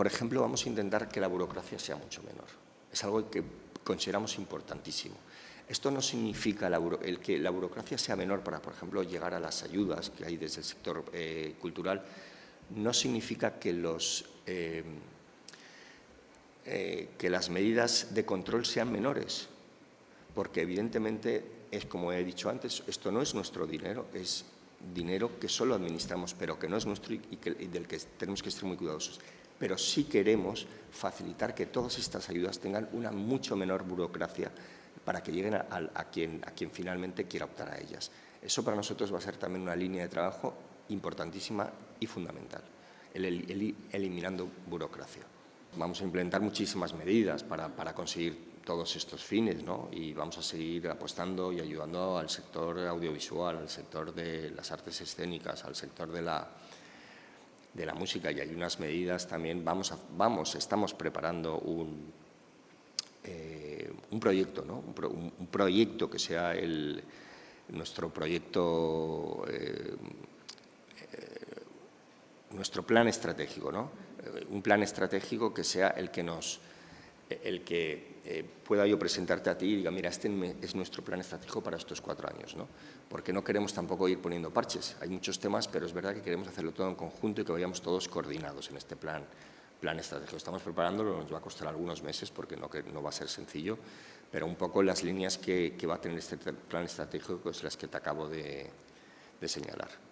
por ejemplo, vamos a intentar que la burocracia sea mucho menor. Es algo que consideramos importantísimo. Esto no significa que la burocracia sea menor para, por ejemplo, llegar a las ayudas que hay desde el sector cultural. No significa que las medidas de control sean menores, porque evidentemente, es como he dicho antes, esto no es nuestro dinero, es dinero que solo administramos, pero que no es nuestro y del que tenemos que ser muy cuidadosos. Pero sí queremos facilitar que todas estas ayudas tengan una mucho menor burocracia para que lleguen a quien finalmente quiera optar a ellas. Eso para nosotros va a ser también una línea de trabajo importantísima y fundamental, eliminando burocracia. Vamos a implementar muchísimas medidas para conseguir todos estos fines, ¿no? Y vamos a seguir apostando y ayudando al sector audiovisual, al sector de las artes escénicas, al sector de la música, y hay unas medidas también. Estamos preparando un proyecto, ¿no? Un proyecto que sea nuestro proyecto, nuestro plan estratégico, ¿no? Un plan estratégico que sea el que pueda yo presentarte a ti y diga, mira, este es nuestro plan estratégico para estos 4 años, ¿no? Porque no queremos tampoco ir poniendo parches. Hay muchos temas, pero es verdad que queremos hacerlo todo en conjunto y que vayamos todos coordinados en este plan estratégico. Estamos preparándolo, nos va a costar algunos meses porque no va a ser sencillo, pero un poco las líneas que va a tener este plan estratégico son las que te acabo de señalar.